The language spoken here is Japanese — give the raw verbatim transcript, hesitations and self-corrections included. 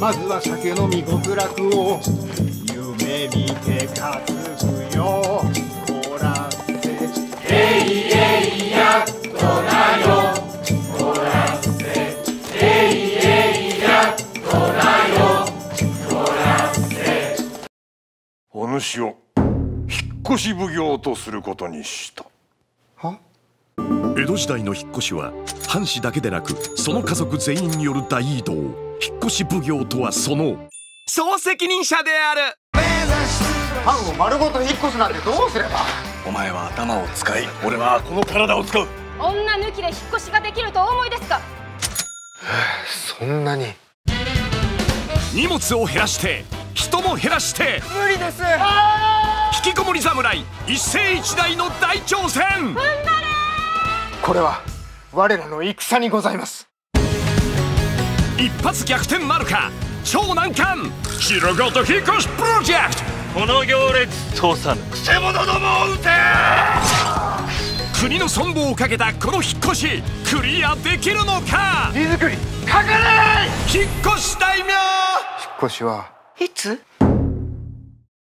まずは酒飲み極楽を夢見て担ぐよこらせえいえいやっとだよこらせえいえいやっとだよこらせお主を引っ越し奉行とすることにしたは江戸時代の引っ越しは藩士だけでなくその家族全員による大移動引っ越し奉行とはその総責任者である。藩を丸ごと引っ越すなんてどうすれば。お前は頭を使い俺はこの体を使う。女抜きで引っ越しができるとお思いですか。そんなに荷物を減らして人も減らして無理です。引きこもり侍一世一代の大挑戦。踏ん張れ。これは我らの戦にございます。一発逆転なるか超難関城ごと引っ越しプロジェクト。この行列通さぬくせ者どもを撃て。国の存亡をかけたこの引っ越しクリアできるのか。荷造りかかれ引っ越し大名。引っ越しはいつ